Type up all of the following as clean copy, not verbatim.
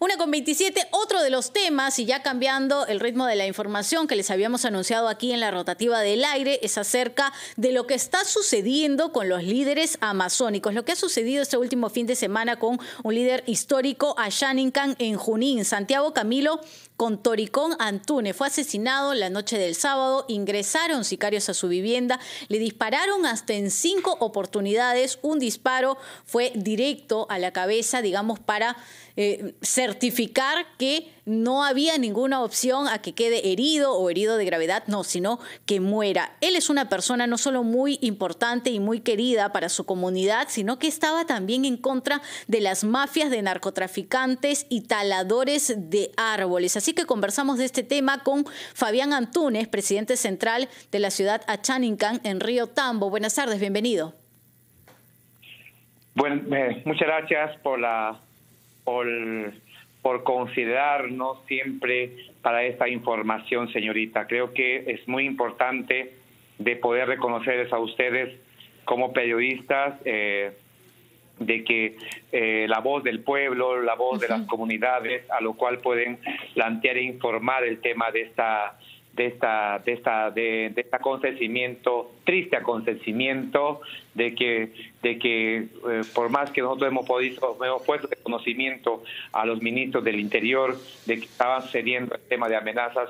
1:27, otro de los temas, y ya cambiando el ritmo de la información que les habíamos anunciado aquí en la rotativa del aire, es acerca de lo que está sucediendo con los líderes amazónicos. Lo que ha sucedido este último fin de semana con un líder histórico, Asháninka, en Junín. Santiago Contoricón Antúnez fue asesinado la noche del sábado. Ingresaron sicarios a su vivienda, le dispararon hasta en 5 oportunidades. Un disparo fue directo a la cabeza, digamos, para certificar que no había ninguna opción a que quede herido o herido de gravedad, no, sino que muera. Él es una persona no solo muy importante y muy querida para su comunidad, sino que estaba también en contra de las mafias de narcotraficantes y taladores de árboles. Así que conversamos de este tema con Fabián Antúnez, presidente central de la ciudad Asháninka en Río Tambo. Buenas tardes, bienvenido. Bueno, muchas gracias por considerarnos siempre para esta información, señorita. Creo que es muy importante de poder reconocerles a ustedes como periodistas de que la voz del pueblo, la voz de las comunidades, a lo cual pueden plantear e informar el tema de este acontecimiento, triste acontecimiento, de que por más que nosotros hemos puesto de conocimiento a los ministros del Interior de que estaban cediendo el tema de amenazas,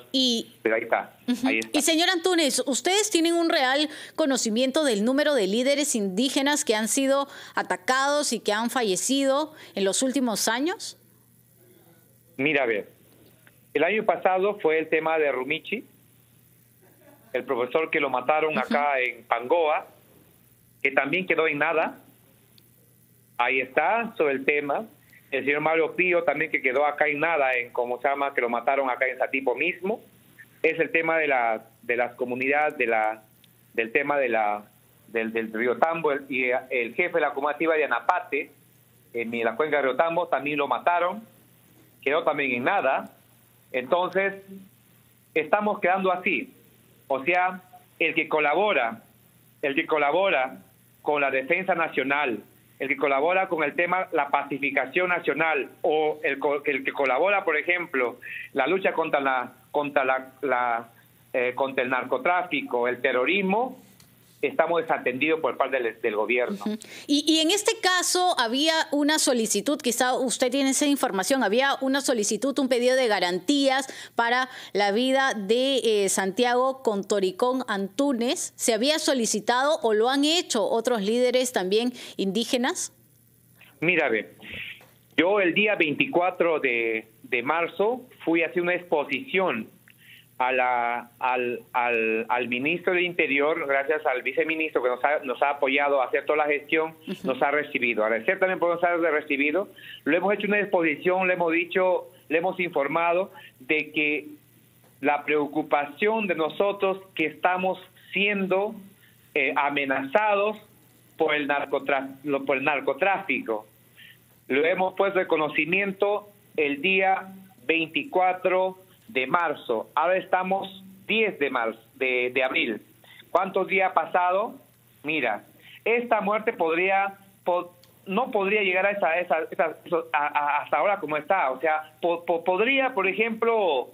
pero ahí está, ahí está. Y señor Antúnez, ¿ustedes tienen un real conocimiento del número de líderes indígenas que han sido atacados y que han fallecido en los últimos años? Mira, a ver, el año pasado fue el tema de Rumichi, el profesor que lo mataron acá en Pangoa, que también quedó en nada. Ahí está sobre el tema. El señor Mario Frío también, que quedó acá en nada, en como se llama, que lo mataron acá en Satipo mismo. Es el tema de las comunidades, del Río Tambo, y el jefe de la comunidad de Anapate, en la cuenca de Río Tambo, también lo mataron, quedó también en nada. Entonces, estamos quedando así. O sea, el que colabora con la defensa nacional, el que colabora con el tema la pacificación nacional, o el que colabora, por ejemplo, la lucha contra el narcotráfico, el terrorismo, estamos desatendidos por parte del gobierno. Y en este caso había una solicitud, quizá usted tiene esa información, había una solicitud, un pedido de garantías para la vida de Santiago Contoricón Antúnez. ¿Se había solicitado o lo han hecho otros líderes también indígenas? Mira, a ver, yo el día 24 de marzo fui a hacer una exposición al ministro del Interior, gracias al viceministro que nos ha apoyado a hacer toda la gestión, nos ha recibido. Agradecer también por nos haber recibido. Lo hemos hecho una exposición, le hemos dicho, le hemos informado de que la preocupación de nosotros que estamos siendo amenazados por el narcotráfico. Lo hemos puesto de conocimiento el día 24 de marzo. Ahora estamos 10 de marzo, de abril. ¿Cuántos días ha pasado? Mira, esta muerte no podría llegar a hasta ahora como está. O sea, podría, por ejemplo,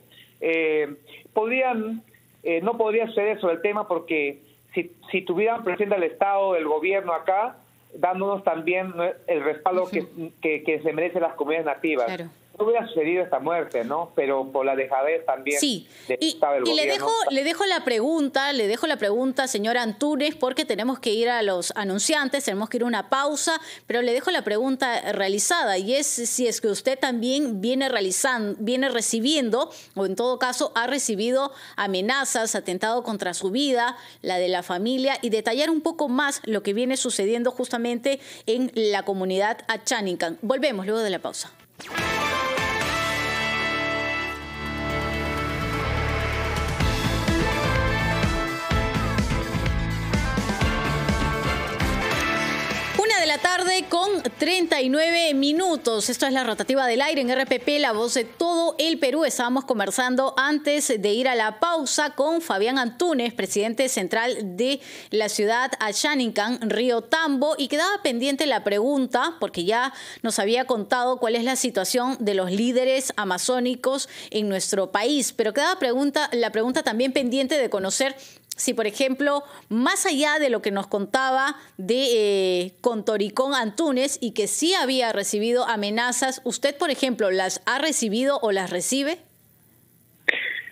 no podría suceder sobre el tema, porque si tuvieran presente el Estado, el gobierno acá, dándonos también el respaldo que se merecen las comunidades nativas. Claro. No hubiera sucedido esta muerte, ¿no? Pero por la dejadez también. Sí, y le dejo la pregunta, señora Antúnez, porque tenemos que ir a los anunciantes, tenemos que ir a una pausa, pero le dejo la pregunta realizada, y es si es que usted también viene recibiendo, o en todo caso ha recibido amenazas, atentado contra su vida, la de la familia, y detallar un poco más lo que viene sucediendo justamente en la comunidad Asháninka. Volvemos luego de la pausa. la tarde con 39 minutos. Esto es la rotativa del aire en RPP, la voz de todo el Perú. Estábamos conversando antes de ir a la pausa con Fabián Antúnez, presidente central de la ciudad Asháninka, Río Tambo, y quedaba pendiente la pregunta, porque ya nos había contado cuál es la situación de los líderes amazónicos en nuestro país, pero quedaba la pregunta también pendiente de conocer si, por ejemplo, más allá de lo que nos contaba de Contoricón Antúnez y que sí había recibido amenazas, ¿usted, por ejemplo, las ha recibido o las recibe?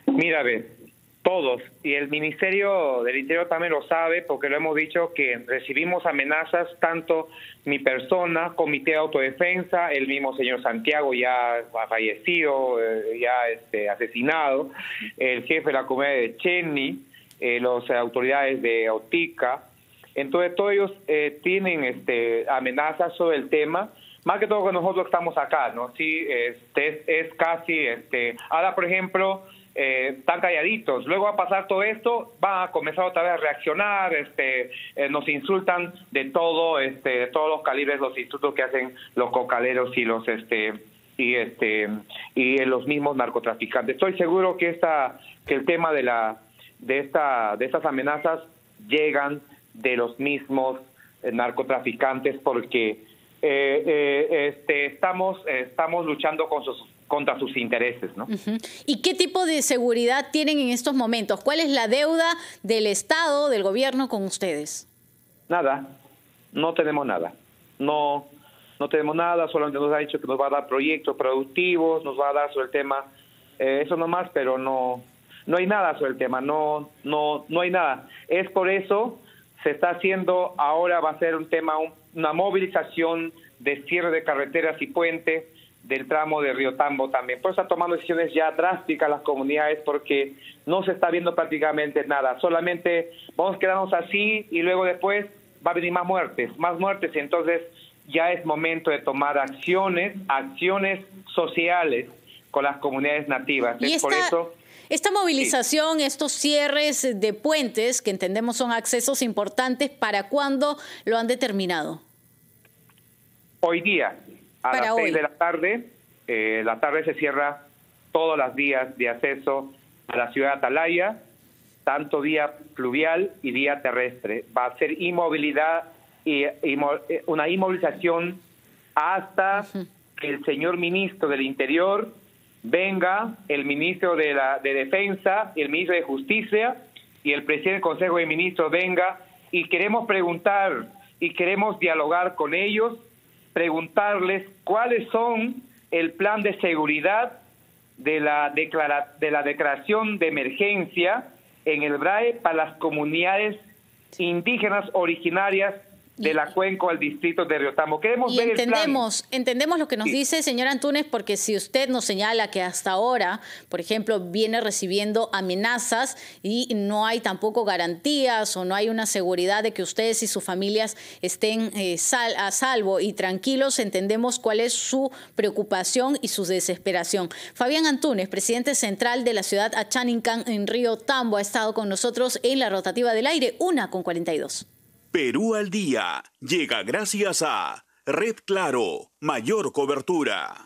Mira, todos. Y el Ministerio del Interior también lo sabe, porque lo hemos dicho que recibimos amenazas, tanto mi persona, Comité de Autodefensa, el mismo señor Santiago, ya fallecido, ya asesinado, el jefe de la comunidad de Cheni, las autoridades de Autica. Entonces todos ellos tienen amenazas sobre el tema, más que todo que nosotros estamos acá, ¿no? Sí, es casi, ahora por ejemplo, están calladitos, luego va a pasar todo esto, van a comenzar otra vez a reaccionar, nos insultan de todo, de todos los calibres, los insultos que hacen los cocaleros y los y los mismos narcotraficantes. Estoy seguro que el tema de estas amenazas llegan de los mismos narcotraficantes, porque estamos luchando contra sus intereses, ¿no? Uh-huh. ¿Y qué tipo de seguridad tienen en estos momentos? ¿Cuál es la deuda del Estado, del gobierno con ustedes? Nada, no tenemos nada. No tenemos nada, solamente nos ha dicho que nos va a dar proyectos productivos, nos va a dar sobre el tema, eso nomás, pero no hay nada sobre el tema, no hay nada. Es por eso se está haciendo, ahora va a ser un tema, una movilización de cierre de carreteras y puentes del tramo de Río Tambo también. Por eso están tomando decisiones ya drásticas las comunidades, porque no se está viendo prácticamente nada. Solamente vamos a quedarnos así y luego después va a venir más muertes. Y entonces ya es momento de tomar acciones sociales con las comunidades nativas. ¿Y es por eso? Esta movilización, sí, estos cierres de puentes, que entendemos son accesos importantes, ¿para cuándo lo han determinado? Hoy día, a las 6 de la tarde. La tarde se cierra todas las vías de acceso a la ciudad de Atalaya, tanto vía fluvial y vía terrestre. Va a ser una inmovilización hasta que el señor ministro del Interior venga, el ministro de Defensa, el ministro de Justicia y el presidente del Consejo de Ministros venga, y queremos preguntar y queremos dialogar con ellos, preguntarles cuáles son el plan de seguridad de la declaración de emergencia en el BRAE para las comunidades indígenas originarias de la cuenca al distrito de Río Tambo. Queremos ver entendemos lo que nos dice, señor Antúnez, porque si usted nos señala que hasta ahora, por ejemplo, viene recibiendo amenazas y no hay tampoco garantías o no hay una seguridad de que ustedes y sus familias estén a salvo y tranquilos, entendemos cuál es su preocupación y su desesperación. Fabián Antúnez, presidente central de la ciudad Asháninka en Río Tambo, ha estado con nosotros en la rotativa del aire, 1:42. Perú al día llega gracias a Red Claro, mayor cobertura.